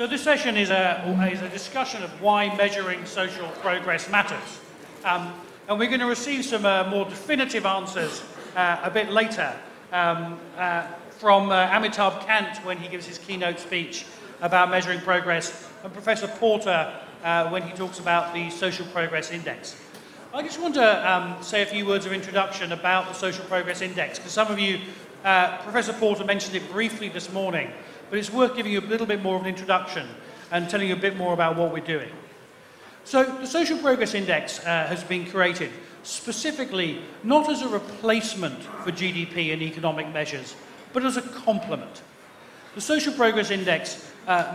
So this session is a discussion of why measuring social progress matters. And we're going to receive some more definitive answers a bit later from Amitabh Kant when he gives his keynote speech about measuring progress, and Professor Porter when he talks about the Social Progress Index. I just want to say a few words of introduction about the Social Progress Index, because some of you, Professor Porter mentioned it briefly this morning, but it's worth giving you a little bit more of an introduction and telling you a bit more about what we're doing. So the Social Progress Index has been created specifically not as a replacement for GDP and economic measures, but as a complement. The Social Progress Index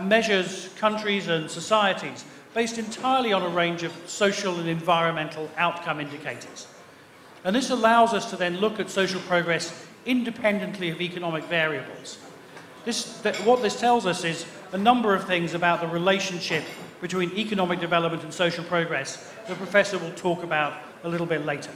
measures countries and societies based entirely on a range of social and environmental outcome indicators. And this allows us to then look at social progress independently of economic variables. What this tells us is a number of things about the relationship between economic development and social progress the Professor will talk about a little bit later.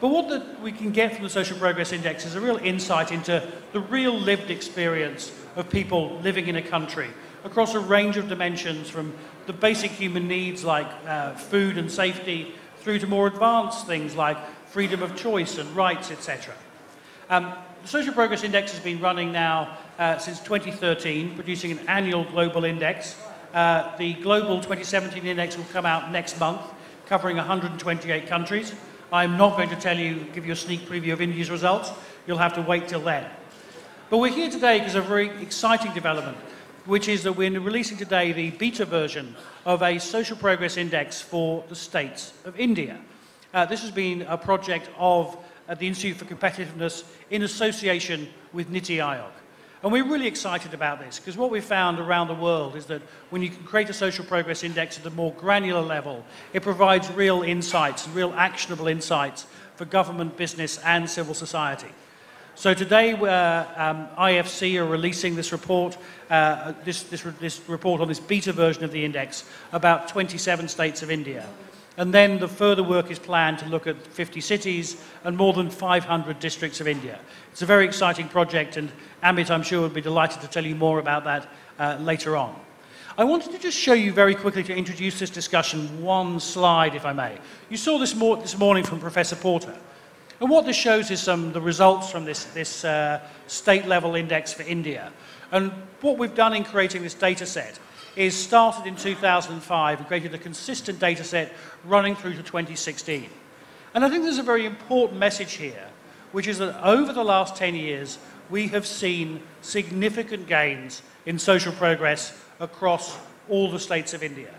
But what we can get from the Social Progress Index is a real insight into the real lived experience of people living in a country across a range of dimensions, from the basic human needs like food and safety through to more advanced things like freedom of choice and rights, etc. The Social Progress Index has been running now since 2013, producing an annual global index. The global 2017 index will come out next month, covering 128 countries. I'm not going to give you a sneak preview of India's results. You'll have to wait till then. But we're here today because of a very exciting development, which is that we're releasing today the beta version of a social progress index for the states of India. This has been a project of the Institute for Competitiveness in association with NITI Aayog. And we're really excited about this, because what we've found around the world is that when you can create a social progress index at a more granular level, it provides real insights and real actionable insights for government, business and civil society. So today IFC are releasing this report, this report on this beta version of the index about 27 states of India. And then the further work is planned to look at 50 cities and more than 500 districts of India. It's a very exciting project, and Amit, I'm sure, would be delighted to tell you more about that later on. I wanted to just show you very quickly, to introduce this discussion, one slide, if I may. You saw this this morning from Professor Porter. And what this shows is the results from this state-level index for India. And what we've done in creating this data set is started in 2005 and created a consistent data set running through to 2016. And I think there's a very important message here, which is that over the last 10 years, we have seen significant gains in social progress across all the states of India.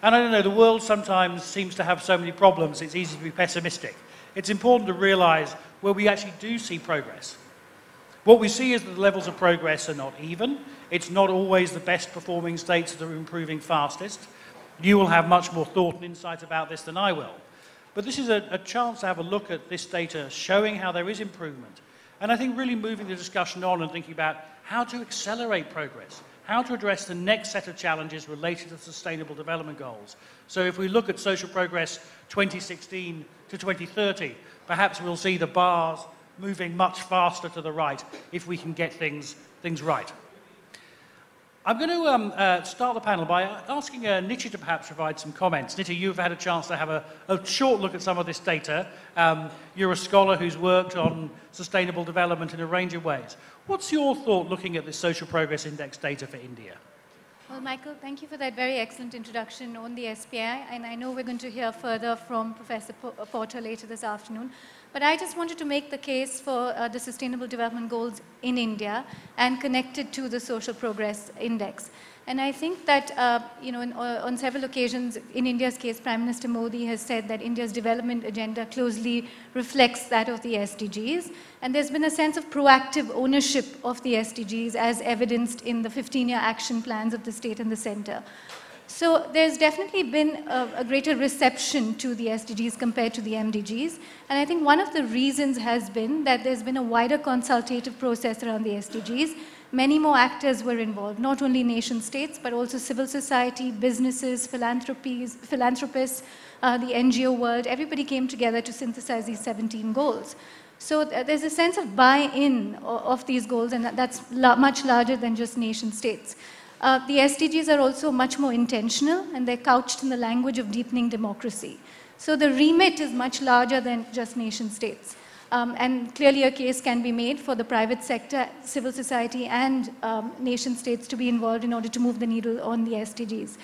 And I don't know, the world sometimes seems to have so many problems, it's easy to be pessimistic. It's important to realize where we actually do see progress. What we see is that the levels of progress are not even. It's not always the best performing states that are improving fastest. You will have much more thought and insight about this than I will. But this is a chance to have a look at this data showing how there is improvement. And I think really moving the discussion on and thinking about how to accelerate progress, how to address the next set of challenges related to sustainable development goals. So if we look at social progress 2016 to 2030, perhaps we'll see the bars moving much faster to the right if we can get things right. I'm going to start the panel by asking Niti to perhaps provide some comments. Niti, you've had a chance to have a short look at some of this data. You're a scholar who's worked on sustainable development in a range of ways. What's your thought looking at this social progress index data for India? Well, Michael, thank you for that very excellent introduction on the SPI, and I know we're going to hear further from Professor Porter later this afternoon. But I just wanted to make the case for the Sustainable Development Goals in India and connect it to the Social Progress Index. And I think that, you know, on several occasions, in India's case, Prime Minister Modi has said that India's development agenda closely reflects that of the SDGs. And there's been a sense of proactive ownership of the SDGs as evidenced in the 15-year action plans of the state and the center. So there's definitely been a greater reception to the SDGs compared to the MDGs. And I think one of the reasons has been that there's been a wider consultative process around the SDGs. Many more actors were involved, not only nation states, but also civil society, businesses, philanthropists, the NGO world. Everybody came together to synthesize these 17 goals. So there's a sense of buy-in of these goals, and that's much larger than just nation states. The SDGs are also much more intentional, and they're couched in the language of deepening democracy. So the remit is much larger than just nation states. And clearly a case can be made for the private sector, civil society, and nation states to be involved in order to move the needle on the SDGs.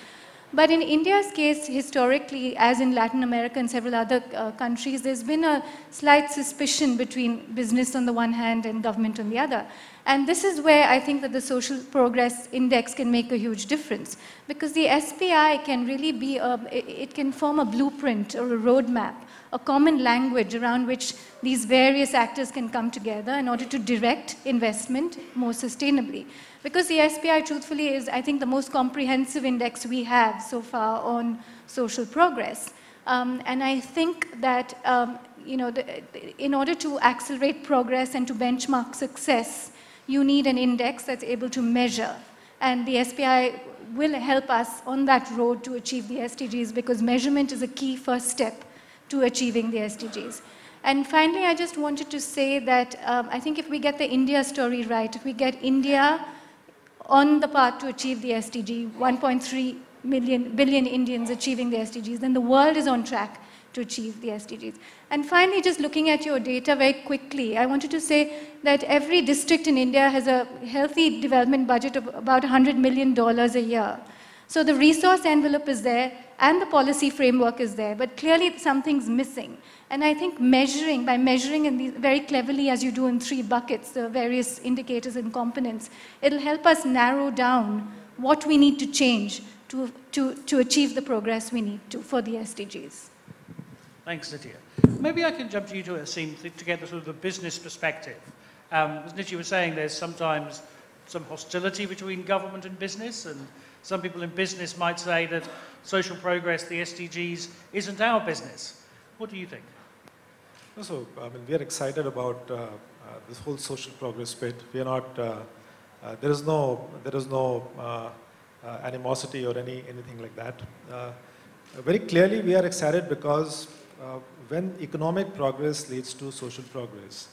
But in India's case, historically, as in Latin America and several other countries, there's been a slight suspicion between business on the one hand and government on the other. And this is where I think that the Social Progress Index can make a huge difference, because the SPI can really be, it can form a blueprint or a roadmap, a common language around which these various actors can come together in order to direct investment more sustainably. Because the SPI, truthfully, is, I think, the most comprehensive index we have so far on social progress. And I think that, you know, in order to accelerate progress and to benchmark success, you need an index that's able to measure. And the SPI will help us on that road to achieve the SDGs, because measurement is a key first step to achieving the SDGs. And finally, I just wanted to say that I think if we get the India story right, if we get India on the path to achieve the SDG, 1.3 billion Indians achieving the SDGs, then the world is on track to achieve the SDGs. And finally, just looking at your data very quickly, I wanted to say that every district in India has a healthy development budget of about $100 million a year. So the resource envelope is there, and the policy framework is there, but clearly something's missing. And I think measuring, by measuring in these very cleverly as you do in three buckets, the various indicators and components, it'll help us narrow down what we need to change to achieve the progress we need to for the SDGs. Thanks, Nitya. Maybe I can jump to you two, Aseem, to get the sort of the business perspective. As Nitya was saying, there's sometimes some hostility between government and business, and some people in business might say that social progress, the SDGs, isn't our business. What do you think? So, I mean, we are excited about this whole social progress bit. We are not. There is no animosity or anything like that. Very clearly, we are excited because when economic progress leads to social progress,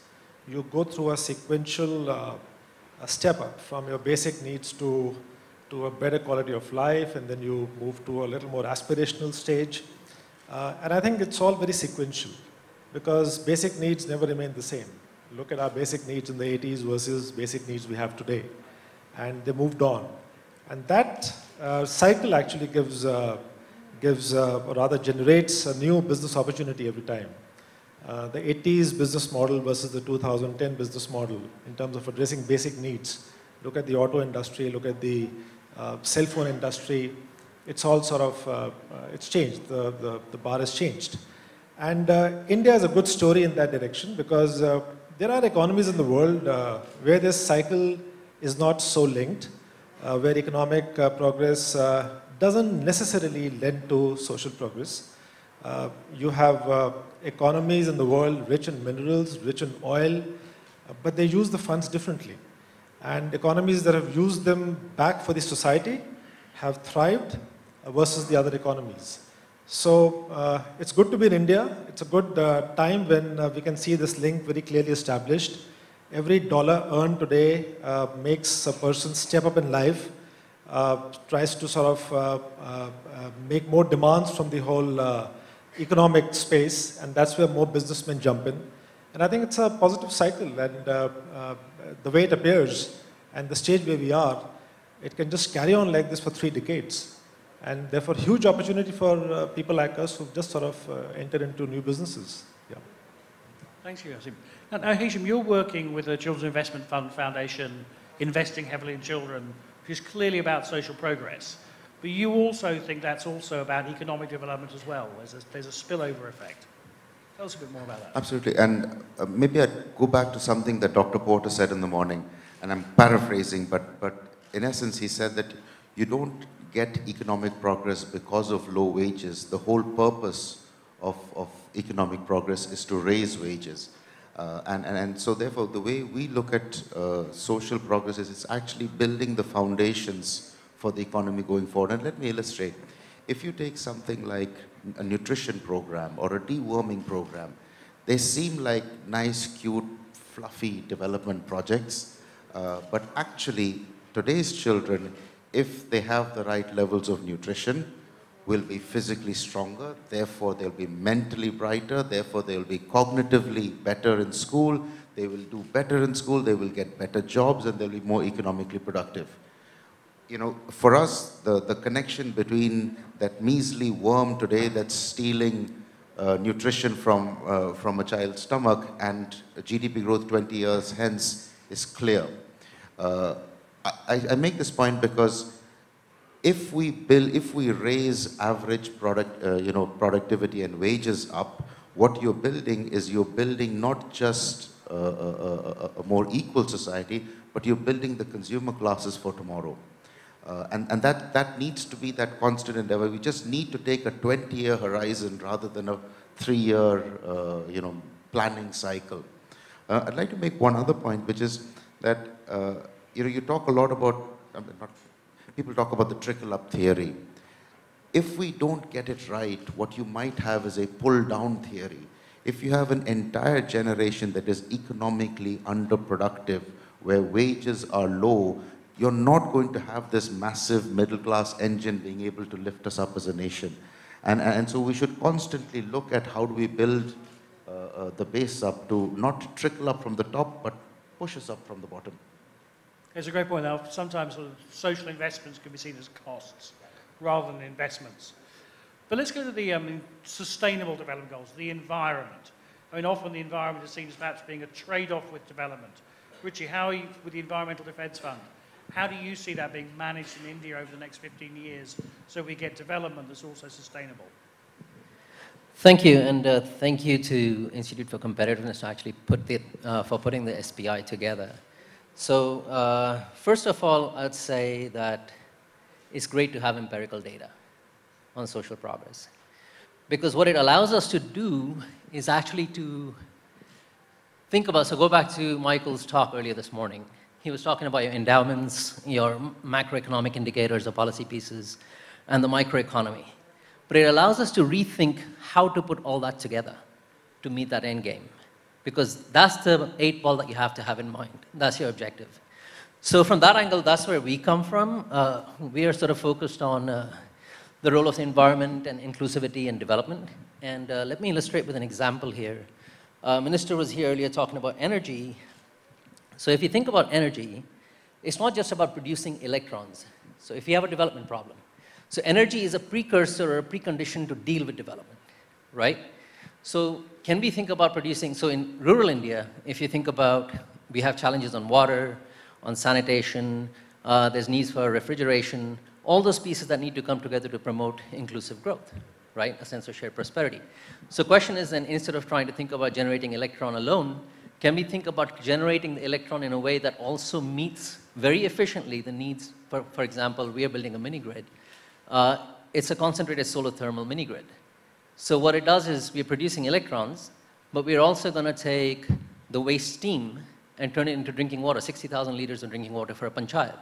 you go through a sequential step up from your basic needs to a better quality of life, and then you move to a little more aspirational stage. And I think it's all very sequential, because basic needs never remain the same. Look at our basic needs in the 80s versus basic needs we have today. And they moved on. And that cycle actually generates a new business opportunity every time. The 80s business model versus the 2010 business model in terms of addressing basic needs. Look at the auto industry, look at the cell phone industry. It's all sort of, it's changed, the bar has changed. And India is a good story in that direction, because there are economies in the world where this cycle is not so linked, where economic progress doesn't necessarily lend to social progress. You have economies in the world rich in minerals, rich in oil, but they use the funds differently. And economies that have used them back for the society have thrived versus the other economies. So it's good to be in India. It's a good time when we can see this link very clearly established. Every dollar earned today makes a person step up in life, tries to sort of make more demands from the whole economic space, and that's where more businessmen jump in. And I think it's a positive cycle, and the way it appears and the stage where we are, it can just carry on like this for 3 decades. And therefore, huge opportunity for people like us who've just sort of entered into new businesses. Yeah. Thanks, Hisham. Now, Hisham, you're working with the Children's Investment Fund Foundation, investing heavily in children, which is clearly about social progress. But you also think that's also about economic development as well. There's a spillover effect. Tell us a bit more about that. Absolutely. And maybe I'd go back to something that Dr. Porter said in the morning, and I'm paraphrasing, but in essence, he said that you don't get economic progress because of low wages. The whole purpose of economic progress is to raise wages. And so therefore, the way we look at social progress is it's actually building the foundations for the economy going forward. And let me illustrate. If you take something like a nutrition program or a deworming program, they seem like nice, cute, fluffy development projects, but actually today's children if they have the right levels of nutrition, will be physically stronger, therefore they'll be mentally brighter, therefore they'll be cognitively better in school, they will do better in school, they will get better jobs, and they'll be more economically productive. You know, for us, the connection between that measly worm today that's stealing nutrition from a child's stomach and GDP growth 20 years hence is clear. I make this point because if we raise average productivity and wages up, what you're building is you're building not just a more equal society, but you're building the consumer classes for tomorrow. And that needs to be that constant endeavor. We just need to take a 20-year horizon rather than a 3-year planning cycle. I'd like to make one other point, which is that you talk a lot about people talk about the trickle-up theory. If we don't get it right, what you might have is a pull-down theory. If you have an entire generation that is economically underproductive, where wages are low, you're not going to have this massive middle-class engine being able to lift us up as a nation. And so we should constantly look at how do we build the base up to not trickle up from the top, but push us up from the bottom. It's a great point. Now, sometimes sort of social investments can be seen as costs rather than investments. But let's go to the sustainable development goals, the environment. I mean, often the environment is seen as perhaps being a trade-off with development. Richie, how are you with the Environmental Defense Fund? How do you see that being managed in India over the next 15 years so we get development that's also sustainable? Thank you, and thank you to Institute for Competitiveness to actually for putting the SPI together. So first of all, I'd say that it's great to have empirical data on social progress, because what it allows us to do is actually to think about, so go back to Michael's talk earlier this morning. He was talking about your endowments, your macroeconomic indicators or policy pieces, and the microeconomy. But it allows us to rethink how to put all that together to meet that end game, because that's the 8 ball that you have to have in mind. That's your objective. So from that angle, that's where we come from. We are sort of focused on the role of the environment and inclusivity and development. And let me illustrate with an example here. Minister was here earlier talking about energy. So if you think about energy, it's not just about producing electrons. So if you have a development problem. So energy is a precursor or a precondition to deal with development, right? So can we think about producing, so in rural India, if you think about, we have challenges on water, on sanitation, there's needs for refrigeration, all those pieces that need to come together to promote inclusive growth, right? A sense of shared prosperity. So question is then, instead of trying to think about generating electron alone, can we think about generating the electron in a way that also meets very efficiently the needs, for example, we are building a mini-grid. It's a concentrated solar thermal mini-grid. So what it does is we're producing electrons, but we're also going to take the waste steam and turn it into drinking water, 60,000 liters of drinking water for a panchayat.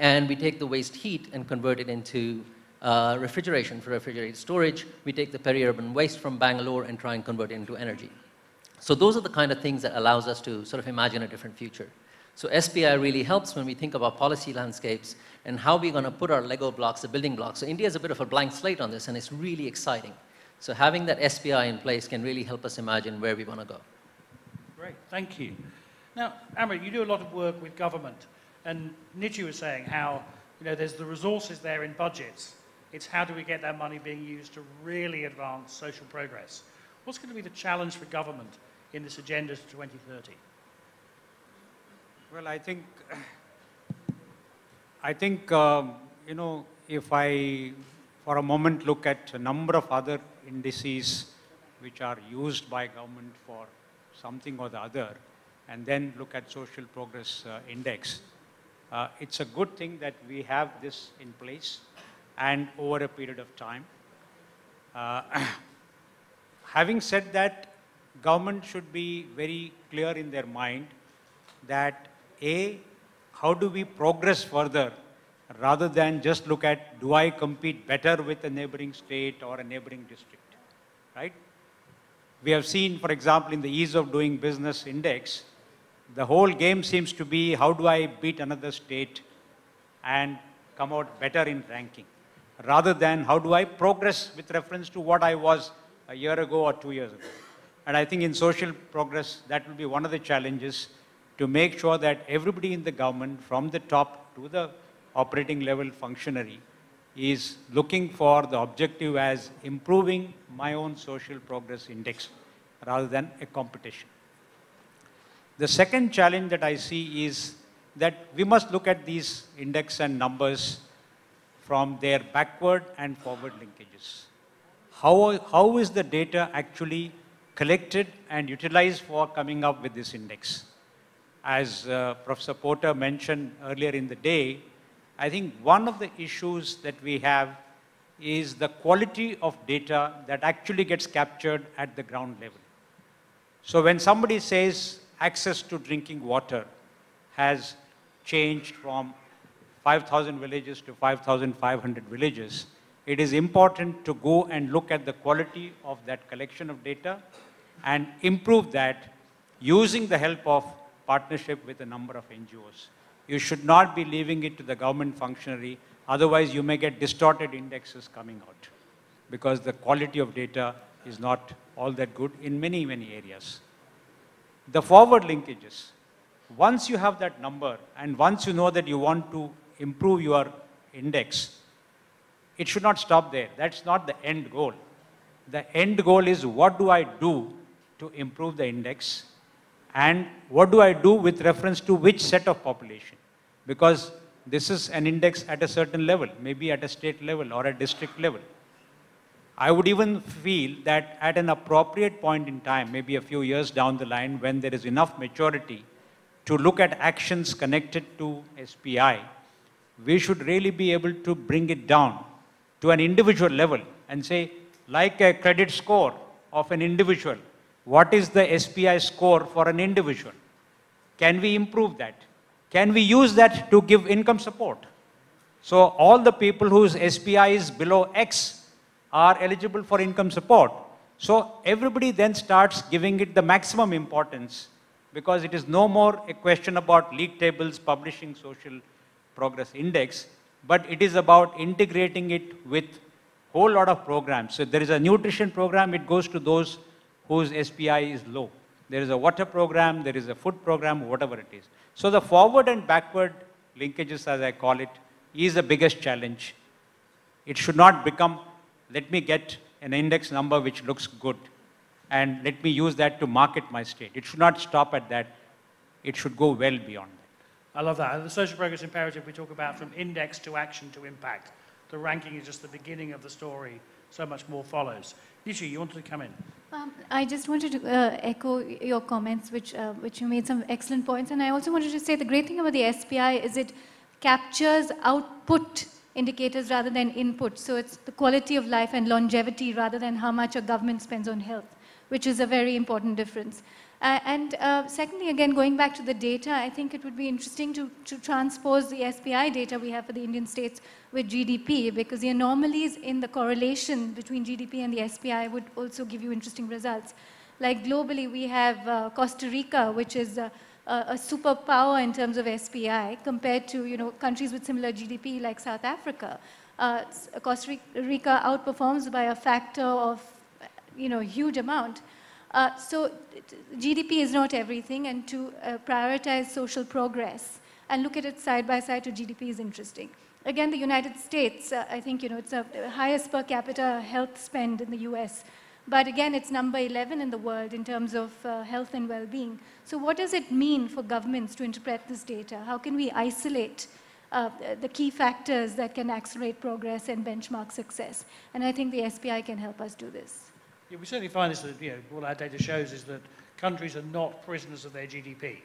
And we take the waste heat and convert it into refrigeration for refrigerated storage. We take the peri-urban waste from Bangalore and try and convert it into energy. So those are the kind of things that allows us to sort of imagine a different future. So SPI really helps when we think about policy landscapes and how we're going to put our Lego blocks, the building blocks. So India is a bit of a blank slate on this, and it's really exciting. So having that SPI in place can really help us imagine where we want to go. Great, thank you. Now, Amrit, you do a lot of work with government, and Niti was saying how there's the resources there in budgets. It's how do we get that money being used to really advance social progress? What's going to be the challenge for government in this agenda to 2030? Well, I think if I for a moment look at a number of other indices which are used by government for something or the other, and then look at Social Progress Index. It's a good thing that we have this in place and over a period of time. Having said that, government should be very clear in their mind that A, how do we progress further, rather than just look at, do I compete better with a neighboring state or a neighboring district, right? We have seen, for example, in the ease of doing business index, the whole game seems to be, how do I beat another state and come out better in ranking, rather than how do I progress with reference to what I was a year ago or 2 years ago. And I think in social progress, that will be one of the challenges, to make sure that everybody in the government, from the top to the operating level functionary, is looking for the objective as improving my own social progress index rather than a competition. The second challenge that I see is that we must look at these index and numbers from their backward and forward linkages. How is the data actually collected and utilized for coming up with this index? As Professor Porter mentioned earlier in the day, I think one of the issues that we have is the quality of data that actually gets captured at the ground level. So when somebody says access to drinking water has changed from 5,000 villages to 5,500 villages, it is important to go and look at the quality of that collection of data and improve that using the help of partnership with a number of NGOs. You should not be leaving it to the government functionary, otherwise you may get distorted indexes coming out because the quality of data is not all that good in many, many areas. The forward linkages. Once you have that number and once you know that you want to improve your index, it should not stop there. That's not the end goal. The end goal is, what do I do to improve the index? And what do I do with reference to which set of population? Because this is an index at a certain level, maybe at a state level or a district level. I would even feel that at an appropriate point in time, maybe a few years down the line, when there is enough maturity to look at actions connected to SPI, we should really be able to bring it down to an individual level and say, like a credit score of an individual, what is the SPI score for an individual? Can we improve that? Can we use that to give income support? So all the people whose SPI is below X are eligible for income support. So everybody then starts giving it the maximum importance, because it is no more a question about league tables publishing social progress index, but it is about integrating it with a whole lot of programs. So if there is a nutrition program, it goes to those whose SPI is low. There is a water program, there is a food program, whatever it is. So the forward and backward linkages, as I call it, is the biggest challenge. It should not become, let me get an index number which looks good and let me use that to market my state. It should not stop at that. It should go well beyond that. I love that. And the social progress imperative we talk about, from index to action to impact. The ranking is just the beginning of the story. So much more follows. Nishi, you wanted to come in? I just wanted to echo your comments, which you made some excellent points. And I also wanted to say the great thing about the SPI is it captures output indicators rather than input. So it's the quality of life and longevity rather than how much a government spends on health, which is a very important difference. Secondly, again, going back to the data, I think it would be interesting to transpose the SPI data we have for the Indian states with GDP, because the anomalies in the correlation between GDP and the SPI would also give you interesting results. Like globally, we have Costa Rica, which is a superpower in terms of SPI compared to, you know, countries with similar GDP like South Africa. Costa Rica outperforms by a factor of, you know, huge amount. So GDP is not everything, and to prioritize social progress and look at it side by side to GDP is interesting. Again, the United States, I think, you know, it's the highest per capita health spend in the US. But again, it's number 11 in the world in terms of health and well-being. So what does it mean for governments to interpret this data? How can we isolate the key factors that can accelerate progress and benchmark success? And I think the SPI can help us do this. Yeah, we certainly find this, you know, all our data shows is that countries are not prisoners of their GDP,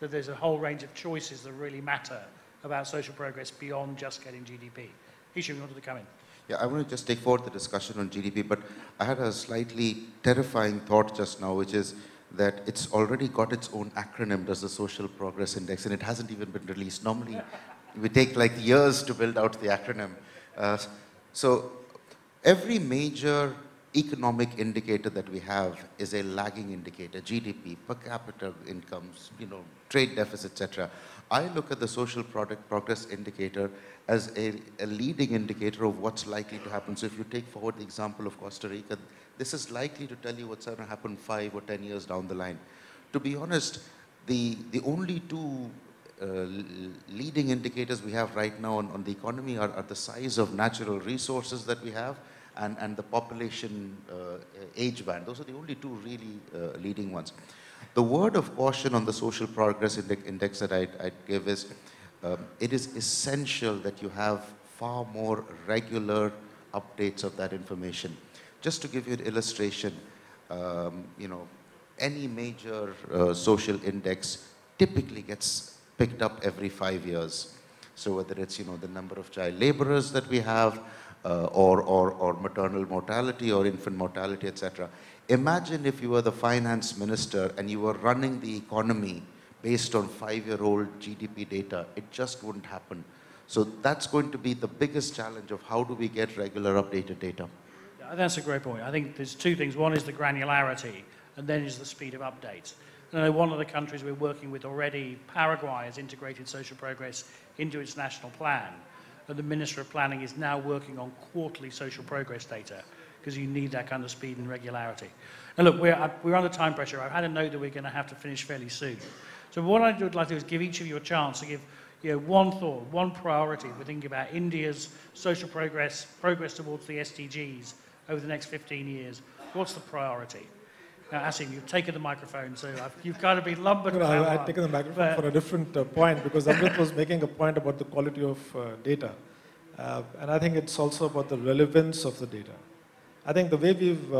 that there's a whole range of choices that really matter about social progress beyond just getting GDP. Hisham, you wanted to come in? Yeah, I want to just take forward the discussion on GDP, but I had a slightly terrifying thought just now, which is that it's already got its own acronym, does the Social Progress Index, and it hasn't even been released. Normally, we take like years to build out the acronym. So every major economic indicator that we have is a lagging indicator, GDP, per capita incomes, trade deficit, etc. I look at the social progress indicator as a leading indicator of what's likely to happen. So if you take forward the example of Costa Rica, this is likely to tell you what's going to happen 5 or 10 years down the line. To be honest, the only two leading indicators we have right now on the economy are the size of natural resources that we have and the population age band. Those are the only two really leading ones. The word of caution on the social progress index that I'd give is it is essential that you have far more regular updates of that information. Just to give you an illustration, any major social index typically gets picked up every 5 years. So whether it's, the number of child laborers that we have, or maternal mortality or infant mortality, etc. Imagine if you were the finance minister and you were running the economy based on 5-year-old GDP data. It just wouldn't happen. So that's going to be the biggest challenge of how do we get regular updated data. Yeah, that's a great point. I think there's two things. One is the granularity, and then is the speed of updates. And I know one of the countries we're working with already, Paraguay, has integrated social progress into its national plan. And the Minister of Planning is now working on quarterly social progress data because you need that kind of speed and regularity. Now look, we're under time pressure. I've had a note that we're going to have to finish fairly soon. So what I would like to do is give each of you a chance to give one thought, one priority. We're thinking about India's social progress towards the SDGs over the next 15 years. What's the priority? Now, Asim, you've taken the microphone, so you've got to be lumbered. No, I've taken the microphone for a different point, because Amrit was making a point about the quality of data. And I think it's also about the relevance of the data. I think the way we've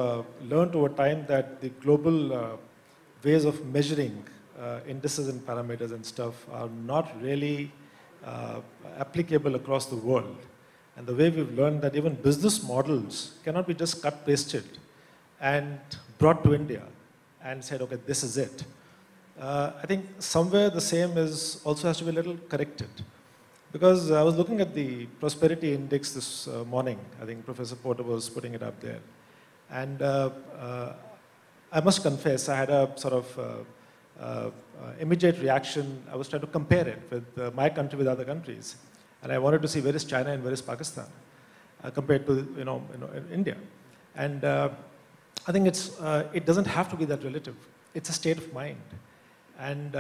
learned over time that the global ways of measuring indices and parameters and stuff are not really applicable across the world. And the way we've learned that even business models cannot be just cut-pasted and brought to India and said, okay, this is it. I think somewhere the same is also has to be a little corrected. Because I was looking at the prosperity index this morning. I think Professor Porter was putting it up there. And I must confess, I had a sort of immediate reaction. I was trying to compare it with my country with other countries. And I wanted to see where is China and where is Pakistan compared to India. And I think it's, it doesn't have to be that relative. It's a state of mind. And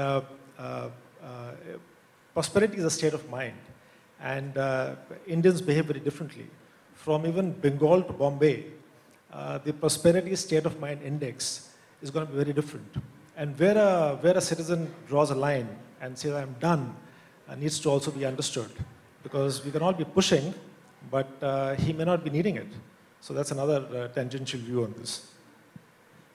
prosperity is a state of mind. And Indians behave very differently. From even Bengal to Bombay, the prosperity state of mind index is going to be very different. And where a citizen draws a line and says, I'm done, needs to also be understood. Because we can all be pushing, but he may not be needing it. So that's another tangential view on this.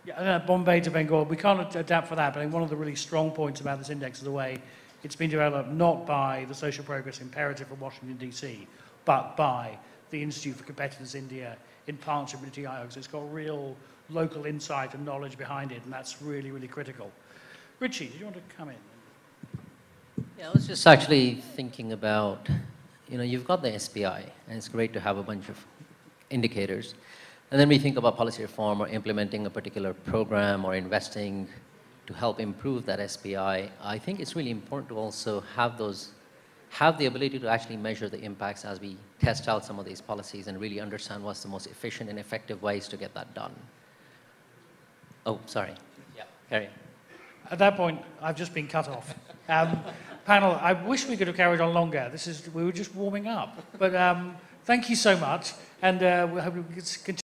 Yeah, Bombay to Bengal, we can't adapt for that, but I think one of the really strong points about this index is the way it's been developed not by the social progress imperative from Washington, D.C., but by the Institute for Competitiveness India in partnership with NITI Aayog. So it's got real local insight and knowledge behind it, and that's really, really critical. Richie, did you want to come in? Yeah, I was just actually thinking about, you've got the SPI, and it's great to have a bunch of indicators. And then we think about policy reform or implementing a particular program or investing to help improve that SPI. I think it's really important to also have the ability to actually measure the impacts as we test out some of these policies and really understand what's the most efficient and effective ways to get that done. Oh, sorry. Yeah, carry on. At that point, I've just been cut off. Panel, I wish we could have carried on longer. We were just warming up. But thank you so much. And we hope we can continue.